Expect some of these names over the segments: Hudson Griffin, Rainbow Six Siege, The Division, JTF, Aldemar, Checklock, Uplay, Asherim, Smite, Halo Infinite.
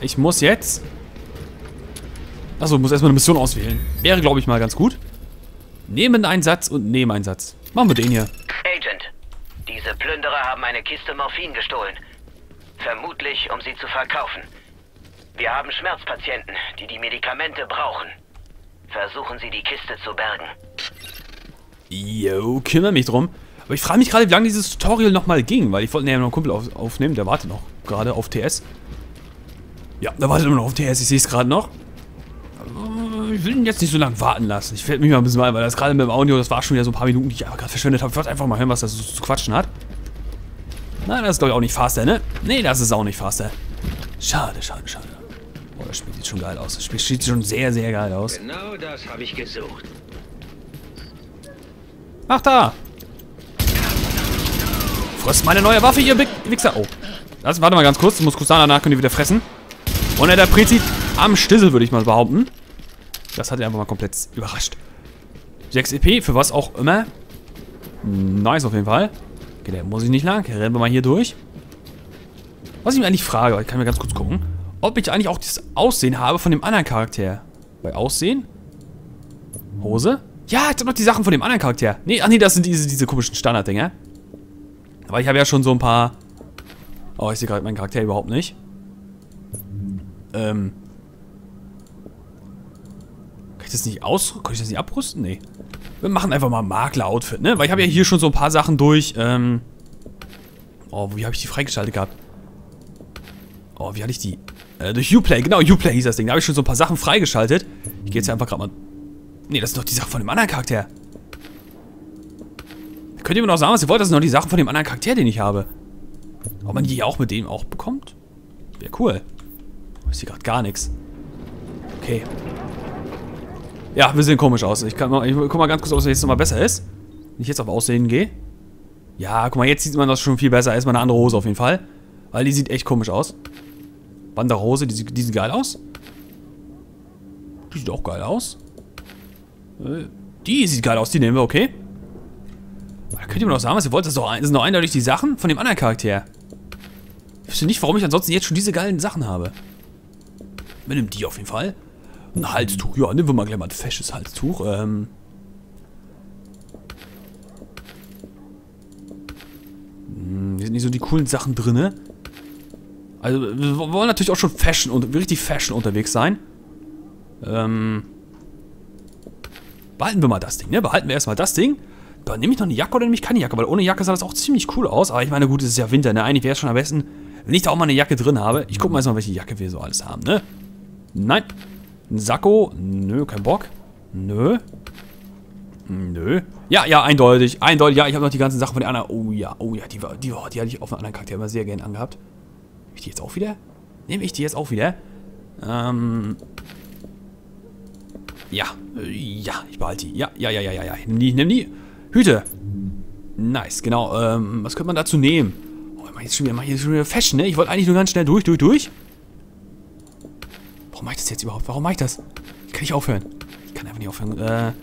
Ich muss jetzt... Achso, muss erstmal eine Mission auswählen. Wäre, glaube ich, mal ganz gut. Nebeneinsatz und Nebeneinsatz. Machen wir den hier. Agent, diese Plünderer haben eine Kiste Morphin gestohlen. Vermutlich, um sie zu verkaufen. Wir haben Schmerzpatienten, die die Medikamente brauchen. Versuchen Sie, die Kiste zu bergen. Yo, kümmere mich drum. Aber ich frage mich gerade, wie lange dieses Tutorial nochmal ging, weil ich wollte ja noch einen Kumpel aufnehmen, der wartet noch gerade auf TS. Ja, der wartet immer noch auf TS, ich sehe es gerade noch. Ich will ihn jetzt nicht so lange warten lassen. Ich fällt mich mal ein bisschen ein, weil das gerade mit dem Audio, das war schon wieder so ein paar Minuten, die ich aber gerade verschwendet habe. Ich wollte einfach mal hören, was das so zu quatschen hat. Nein, das ist glaube ich auch nicht faster, ne? Nee, das ist auch nicht faster. Schade, schade, schade. Boah, das Spiel sieht schon geil aus. Das Spiel sieht schon sehr, sehr geil aus. Genau das habe ich gesucht. Ach da! Frisst meine neue Waffe, ihr Wichser. Oh. Das, warte mal ganz kurz. Ich muss kurz danach, könnt ihr wieder fressen. Und er der Prinzip am Stissel, würde ich mal behaupten. Das hat er einfach mal komplett überrascht. 6 EP, für was auch immer. Nice auf jeden Fall. Okay, der muss ich nicht lang. Rennen wir mal hier durch. Was ich mir eigentlich frage, ich kann mir ganz kurz gucken, ob ich eigentlich auch dieses Aussehen habe von dem anderen Charakter. Bei Aussehen? Hose? Ja, jetzt hab ich noch die Sachen von dem anderen Charakter. Nee, ach nee, das sind diese komischen Standarddinger. Aber ich habe ja schon so ein paar... Oh, ich sehe gerade meinen Charakter überhaupt nicht. Kann ich das nicht ausrüsten? Kann ich das nicht abrüsten? Nee. Wir machen einfach mal ein Makler-Outfit, ne? Weil ich habe ja hier schon so ein paar Sachen durch, Oh, wie habe ich die freigeschaltet gehabt? Oh, wie hatte ich die? Durch Uplay, genau, Uplay hieß das Ding. Da habe ich schon so ein paar Sachen freigeschaltet. Ich gehe jetzt einfach gerade mal... Ne, das ist doch die Sache von dem anderen Charakter. Da könnt ihr mir noch sagen, was ihr wollt, das sind noch die Sachen von dem anderen Charakter, den ich habe. Ob man die auch mit dem auch bekommt? Wäre cool. Ich sehe gerade gar nichts. Okay. Ja, wir sehen komisch aus. Ich guck mal ganz kurz, ob es jetzt nochmal besser ist. Wenn ich jetzt auf Aussehen gehe. Ja, guck mal, jetzt sieht man das schon viel besser. Erstmal eine andere Hose auf jeden Fall. Weil die sieht echt komisch aus. Wanderhose, die sieht geil aus. Die sieht auch geil aus. Die sieht geil aus, die nehmen wir, okay. Da könnt ihr mir doch sagen, was ihr wollt. Das sind doch eindeutig die Sachen von dem anderen Charakter. Ich wüsste nicht, warum ich ansonsten jetzt schon diese geilen Sachen habe. Wir nehmen die auf jeden Fall. Ein Halstuch, ja, nehmen wir mal gleich mal ein fesches Halstuch. Hier sind nicht so die coolen Sachen drin. Also, wir wollen natürlich auch schon Fashion und richtig Fashion unterwegs sein. Behalten wir mal das Ding, ne? Behalten wir erstmal das Ding. Dann nehme ich noch eine Jacke oder nehme ich keine Jacke, weil ohne Jacke sah das auch ziemlich cool aus. Aber ich meine, gut, es ist ja Winter, ne? Eigentlich wäre es schon am besten, wenn ich da auch mal eine Jacke drin habe. Ich gucke mal erstmal, welche Jacke wir so alles haben, ne? Nein. Ein Sakko. Nö, kein Bock. Nö. Nö. Ja, ja, eindeutig. Eindeutig. Ja, ich habe noch die ganzen Sachen von der anderen. Oh ja, oh ja. Die hatte ich auf einen anderen Charakter immer sehr gerne angehabt. Nehme ich die jetzt auch wieder? Nehme ich die jetzt auch wieder? Ja. Ja, ich behalte die. Ja, ja, ja, ja, ja, ja. Nimm die. Hüte. Nice, genau. Was könnte man dazu nehmen? Oh, ich mache jetzt schon wieder Fashion, ne? Ich wollte eigentlich nur ganz schnell durch. Warum mache ich das jetzt überhaupt? Warum mache ich das? Ich kann nicht aufhören. Ich kann einfach nicht aufhören.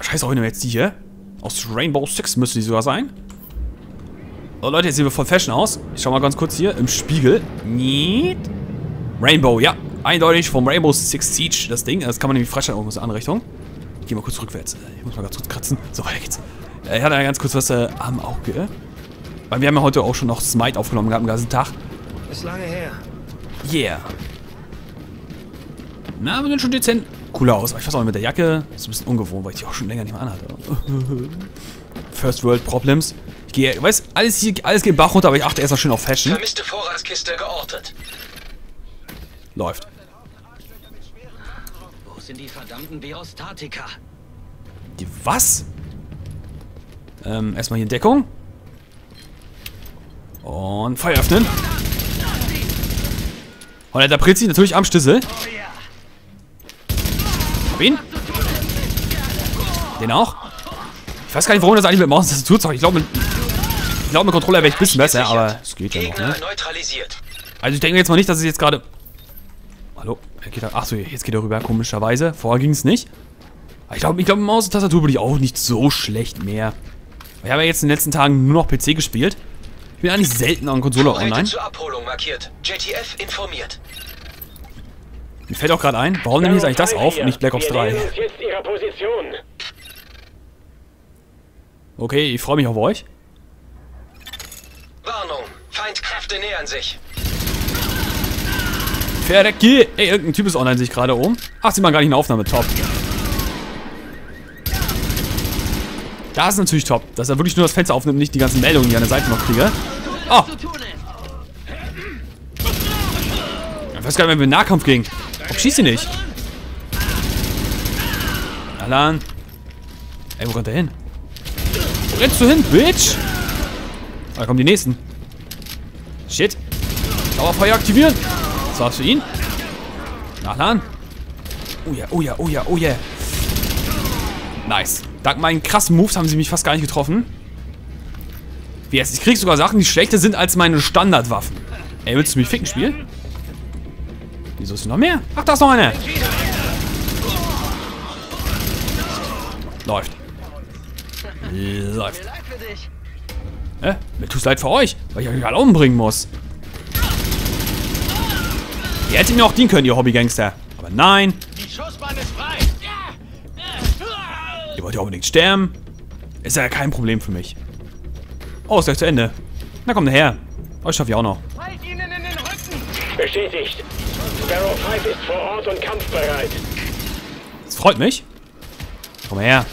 Scheiße, auch nehmen wir jetzt die hier. Aus Rainbow Six müsste die sogar sein. Oh Leute, jetzt sehen wir voll Fashion aus. Ich schau mal ganz kurz hier im Spiegel. Niet. Rainbow, ja. Eindeutig vom Rainbow Six Siege, das Ding. Das kann man nämlich freischalten, irgendwas in eine Anrichtung. Ich geh mal kurz rückwärts. Ich muss mal ganz kurz kratzen. So, weiter geht's. Ich hatte ganz kurz was am Auge. Weil wir haben ja heute auch schon noch Smite aufgenommen gehabt, den ganzen Tag. Ist lange her. Yeah. Na, wir sind schon dezent cooler aus. Aber ich weiß auch nicht, mit der Jacke. Das ist ein bisschen ungewohnt, weil ich die auch schon länger nicht mehr anhatte. First World Problems. Ich gehe, weiß, alles hier, alles geht Bach runter, aber ich achte erstmal schön auf Fashion. Vermisste Vorratskiste geortet. Läuft. Wo sind die verdammten Biostatiker? Die was? Erstmal hier Deckung. Und Feuer öffnen. Und der Prezi natürlich am Stissel. Hab ihn. Den auch. Ich weiß gar nicht, warum das eigentlich mit Maustastatur zockt. Ich glaube, mit Controller wäre ich ein bisschen besser, aber es geht ja noch, ne? Also ich denke jetzt mal nicht, dass es jetzt gerade... Hallo? Achso, jetzt geht er rüber, komischerweise. Vorher ging es nicht. Aber ich glaube, mit Maus und Tastatur bin ich auch nicht so schlecht mehr. Ich habe ja jetzt in den letzten Tagen nur noch PC gespielt. Ich bin eigentlich selten an Konsole online. Zur Abholung markiert. JTF informiert. Mir fällt auch gerade ein, warum nehme ich eigentlich das auf und nicht Black Ops 3? Okay, ich freue mich auf euch. Warnung, Feindkräfte nähern sich. Verreckt, geh! Ey, irgendein Typ ist online, sich gerade oben. Ach, sie machen gar nicht eine Aufnahme, top. Das ist natürlich top, dass er wirklich nur das Fenster aufnimmt und nicht die ganzen Meldungen, die ich an der Seite noch kriege. Oh! Ich weiß gar nicht, wenn wir in den Nahkampf gingen. Warum schießt sie nicht? Alan. Ey, wo rennt der hin? Wo rennst du hin, Bitch? Oh, da kommen die nächsten. Shit. Dauerfeuer aktivieren. Das war's für ihn. Nachladen. Oh ja, oh ja, oh ja, oh ja. Nice. Dank meinen krassen Moves haben sie mich fast gar nicht getroffen. Wie jetzt? Ich krieg sogar Sachen, die schlechter sind als meine Standardwaffen. Ey, willst du mich ficken spielen? Wieso ist noch mehr? Ach, da ist noch eine. Läuft. Läuft. Mir tut's leid für euch, weil ich euch alle umbringen muss. Ihr hättet mir auch dienen können, ihr Hobbygangster. Aber nein. Die Schussbahn ist frei. Ihr wollt ja unbedingt sterben. Ist ja kein Problem für mich. Oh, ist gleich zu Ende. Na komm her. Euch schaffe ich auch noch. Halt ihnen in den Rücken. Bestätigt. Sparrow 5 ist vor Ort und kampfbereit. Das freut mich. Komm her.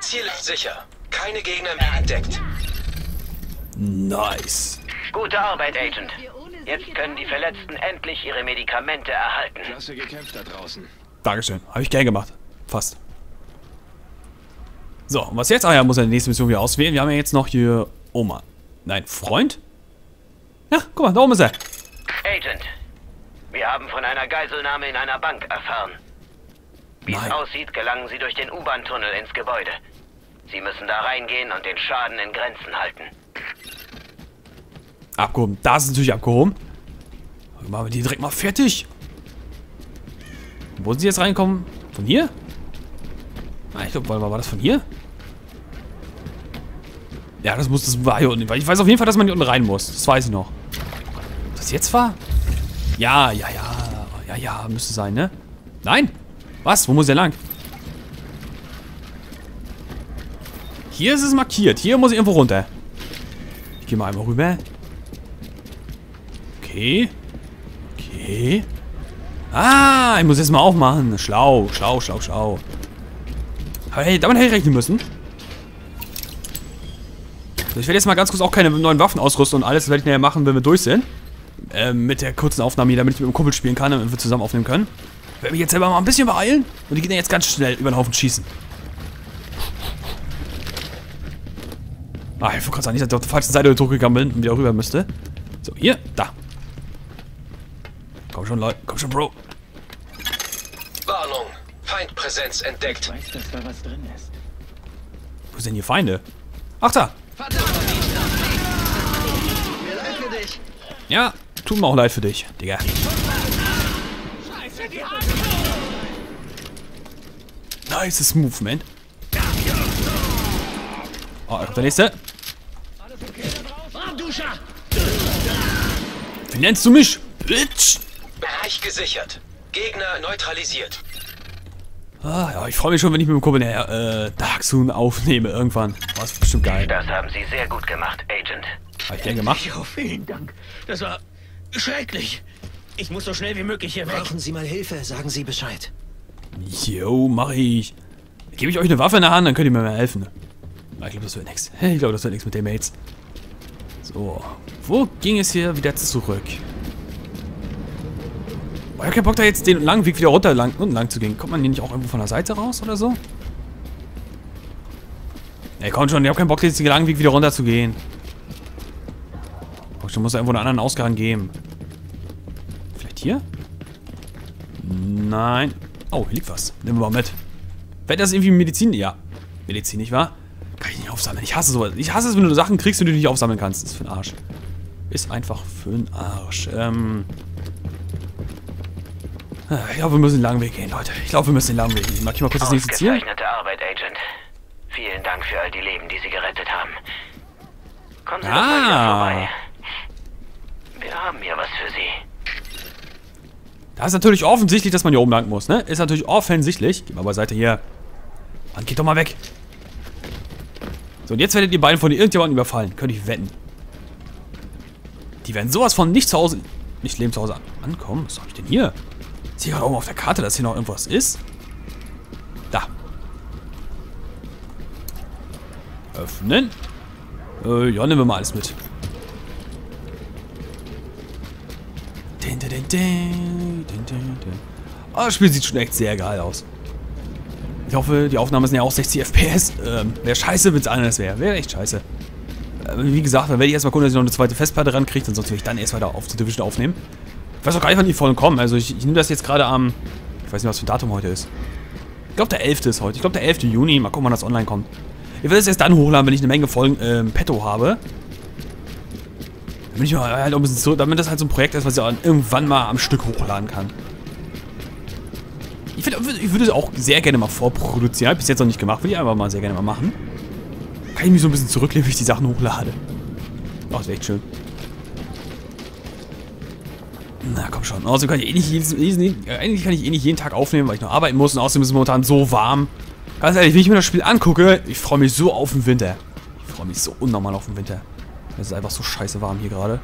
Ziel ist sicher. Keine Gegner mehr entdeckt. Nice. Gute Arbeit, Agent. Jetzt können die Verletzten endlich ihre Medikamente erhalten. Klasse gekämpft da draußen. Dankeschön. Habe ich gern gemacht. Fast. So, und was jetzt? Ah ja, muss er die nächste Mission wieder auswählen. Wir haben ja jetzt noch hier Oma. Nein, Freund? Ja, guck mal, da oben ist er. Agent, wir haben von einer Geiselnahme in einer Bank erfahren. Wie es aussieht, gelangen sie durch den U-Bahn-Tunnel ins Gebäude. Sie müssen da reingehen und den Schaden in Grenzen halten. Abgehoben. Das ist natürlich abgehoben. Machen wir die direkt mal fertig. Wo sind sie jetzt reingekommen? Von hier? Ah, ich glaube, war das von hier? Ja, das muss das war hier unten. Ich weiß auf jeden Fall, dass man hier unten rein muss. Das weiß ich noch. Ob das jetzt war? Ja, ja, ja. Ja, ja, müsste sein, ne? Nein? Was? Wo muss der lang? Hier ist es markiert. Hier muss ich irgendwo runter. Ich gehe mal einmal rüber. Okay. Okay. Ah, ich muss jetzt mal aufmachen. Schlau, schlau, schlau, schlau. Aber hey, damit hätte ich rechnen müssen. So, ich werde jetzt mal ganz kurz auch keine neuen Waffen ausrüsten und alles. Das werde ich nachher machen, wenn wir durch sind. Mit der kurzen Aufnahme hier, damit ich mit dem Kumpel spielen kann und wir zusammen aufnehmen können. Ich werde mich jetzt selber mal ein bisschen beeilen. Und die Gegner jetzt ganz schnell über den Haufen schießen. Ah, ich wollte gerade sagen, dass ich auf der falschen Seite durchgegangen bin und wieder rüber müsste. So, hier, da. Komm schon, Leute. Komm schon, Bro. Warnung. Feindpräsenz entdeckt. Ich weiß, dass da was drin ist. Wo sind die Feinde? Ach, da. Ja, tut mir auch leid für dich, Digga. Nice Movement. Oh, da kommt der nächste. Wie nennst du mich? Bitch. Bereich gesichert. Gegner neutralisiert. Ah, ja, ich freue mich schon, wenn ich mit dem Kumpel Dark Soon aufnehme irgendwann. Das ist bestimmt geil. Das haben Sie sehr gut gemacht, Agent. Habe ich gern gemacht. Ja, vielen Dank. Das war schrecklich. Ich muss so schnell wie möglich hier weg. Brauchen Sie mal Hilfe, sagen Sie Bescheid. Jo, mache ich. Gebe ich euch eine Waffe in der Hand, dann könnt ihr mir mal helfen. Ich glaube, das wird nichts. Ich glaube, das wird nichts mit den Mates. So, wo ging es hier wieder zurück? Ich hab keinen Bock, da jetzt den langen Weg wieder runter unten lang zu gehen. Kommt man hier nicht auch irgendwo von der Seite raus oder so? Ey, komm schon, ich hab keinen Bock, jetzt den langen Weg wieder runter zu gehen. Ich muss da irgendwo einen anderen Ausgang geben. Vielleicht hier? Nein. Oh, hier liegt was. Nehmen wir mal mit. Wenn das irgendwie Medizin... Ja, Medizin, nicht wahr? Kann ich nicht aufsammeln. Ich hasse sowas. Ich hasse es, wenn du Sachen kriegst, die du nicht aufsammeln kannst. Das ist für den Arsch. Ist einfach für den Arsch. Ich glaube, wir müssen den langen Weg gehen, Leute. Ich glaube, wir müssen den langen Weg gehen. Mach ich mal kurz das nächste Ziel. Ausgezeichnete Arbeit, Agent. Vielen Dank für all die Leben, die Sie gerettet haben. Kommen Sie doch mal hier vorbei. Wir haben hier was für Sie. Das ist natürlich offensichtlich, dass man hier oben lang muss, ne? Ist natürlich offensichtlich. Geh mal beiseite hier. Mann, geht doch mal weg. So, und jetzt werdet ihr beiden von irgendjemandem überfallen. Könnte ich wetten. Die werden sowas von nicht zu Hause... Nicht leben zu Hause ankommen. Was hab ich denn hier? Ist hier gerade oben auf der Karte, dass hier noch irgendwas ist? Da. Öffnen. Ja, nehmen wir mal alles mit. Oh, das Spiel sieht schon echt sehr geil aus. Ich hoffe, die Aufnahmen sind ja auch 60 FPS. Wäre scheiße, wenn es anders wäre. Wäre echt scheiße. Wie gesagt, dann werde ich erstmal gucken, dass ich noch eine zweite Festplatte rankriege. Ansonsten werde ich dann erst weiter auf die Division aufnehmen. Ich weiß auch gar nicht, wann die vollen kommen. Also ich nehme das jetzt gerade am... Ich weiß nicht, was für ein Datum heute ist. Ich glaube, der 11. ist heute. Ich glaube, der 11. Juni. Mal gucken, wann das online kommt. Ich werde es erst dann hochladen, wenn ich eine Menge Folgen petto habe. Damit ich mal halt auch ein bisschen so, damit das halt so ein Projekt ist, was ich auch irgendwann mal am Stück hochladen kann. Ich würde es auch sehr gerne mal vorproduzieren. Habe ich bis jetzt noch nicht gemacht. Würde ich einfach mal sehr gerne mal machen. Kann ich mich so ein bisschen zurücklehnen, wenn ich die Sachen hochlade. Oh, ist echt schön. Na, komm schon. Außerdem kann ich eh nicht jeden Tag aufnehmen, weil ich noch arbeiten muss. Und außerdem ist es momentan so warm. Ganz ehrlich, wenn ich mir das Spiel angucke, ich freue mich so auf den Winter. Ich freue mich so unnormal auf den Winter. Es ist einfach so scheiße warm hier gerade.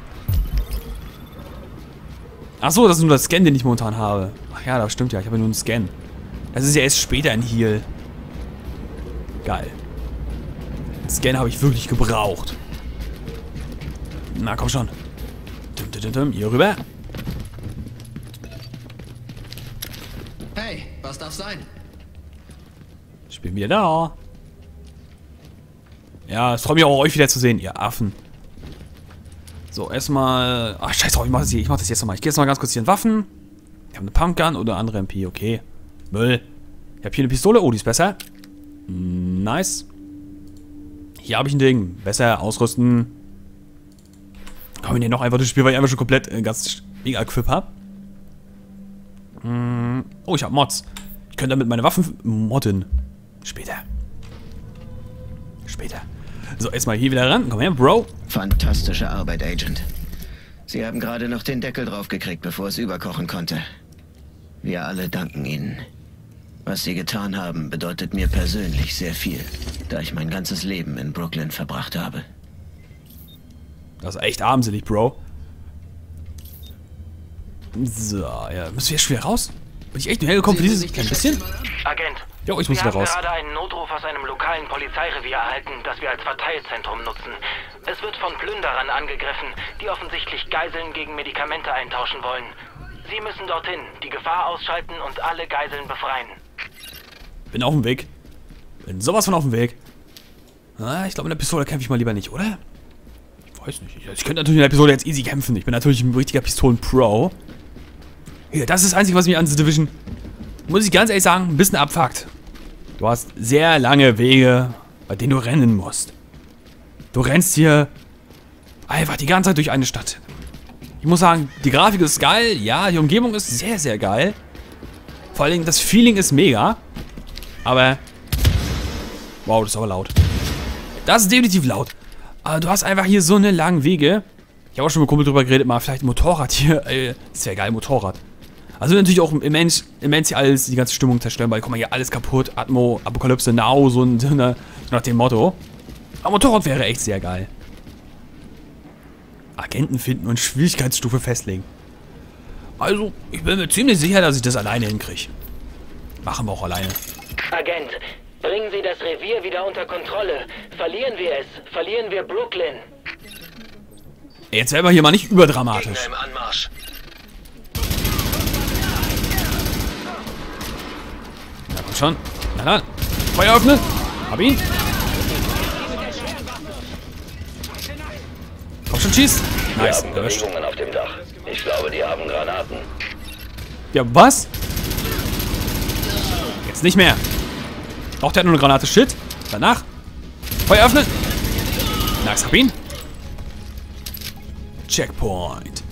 Achso, das ist nur der Scan, den ich momentan habe. Ach ja, das stimmt ja. Ich habe ja nur einen Scan. Das ist ja erst später ein Heal. Geil. Den Scan habe ich wirklich gebraucht. Na, komm schon. Hier rüber. Hey, was darf sein? Ich bin wieder da. Ja, es freut mich auch, euch wieder zu sehen, ihr Affen. So, erstmal... Ach, scheiß drauf, ich mach das jetzt nochmal. Ich gehe jetzt mal ganz kurz hier in Waffen. Ich habe eine Pumpgun oder eine andere MP, okay. Müll. Ich habe hier eine Pistole. Oh, die ist besser. Nice. Hier habe ich ein Ding. Besser, ausrüsten. Komm, ich nehme noch einfach das Spiel, weil ich einfach schon komplett ganz mega Equip habe. Oh, ich habe Mods. Ich könnte damit meine Waffen modden. Später. Später. So, erstmal hier wieder ran. Komm her, Bro. Fantastische Arbeit, Agent. Sie haben gerade noch den Deckel draufgekriegt, bevor es überkochen konnte. Wir alle danken Ihnen. Was Sie getan haben, bedeutet mir persönlich sehr viel, da ich mein ganzes Leben in Brooklyn verbracht habe. Das ist echt armselig, Bro. So, ja. Müssen wir jetzt schwer raus? Bin ich echt nur hergekommen für dieses ein bisschen? Agent. Jo, ich muss wieder raus. Wir haben gerade einen Notruf aus einem lokalen Polizeirevier erhalten, das wir als Verteilzentrum nutzen. Es wird von Plünderern angegriffen, die offensichtlich Geiseln gegen Medikamente eintauschen wollen. Sie müssen dorthin, die Gefahr ausschalten und alle Geiseln befreien. Bin auf dem Weg. Bin sowas von auf dem Weg. Ah, ich glaube, in der Pistole kämpfe ich mal lieber nicht, oder? Ich weiß nicht. Ich könnte natürlich in der Pistole jetzt easy kämpfen. Ich bin natürlich ein richtiger Pistolen-Pro. Hier, das ist das Einzige, was mich an The Division... Muss ich ganz ehrlich sagen, ein bisschen abfuckt. Du hast sehr lange Wege, bei denen du rennen musst. Du rennst hier einfach die ganze Zeit durch eine Stadt. Ich muss sagen, die Grafik ist geil. Ja, die Umgebung ist sehr, sehr geil. Vor allen Dingen, das Feeling ist mega. Aber... Wow, das ist aber laut. Das ist definitiv laut. Aber du hast einfach hier so eine lange Wege. Ich habe auch schon mit Kumpel drüber geredet, mal vielleicht ein Motorrad hier. Das wäre geil, Motorrad. Also natürlich auch immens hier alles, die ganze Stimmung zerstören, weil guck mal hier, alles kaputt, Atmo, Apokalypse, Now, so nach dem Motto. Aber Motorrad wäre echt sehr geil. Agenten finden und Schwierigkeitsstufe festlegen. Also, ich bin mir ziemlich sicher, dass ich das alleine hinkriege. Machen wir auch alleine. Agent, bringen Sie das Revier wieder unter Kontrolle. Verlieren wir es, verlieren wir Brooklyn. Jetzt werden wir hier mal nicht überdramatisch. Gegner im Anmarsch. Schon. Na dann. Feuer öffnen. Hab ihn. Komm schon, schieß. Nice. Wir haben Bewegungen auf dem Dach. Ich glaube, die haben Granaten. Ja, was? Jetzt nicht mehr. Doch, der hat nur eine Granate. Shit. Danach. Feuer öffnen. Nice. Hab ihn. Checkpoint.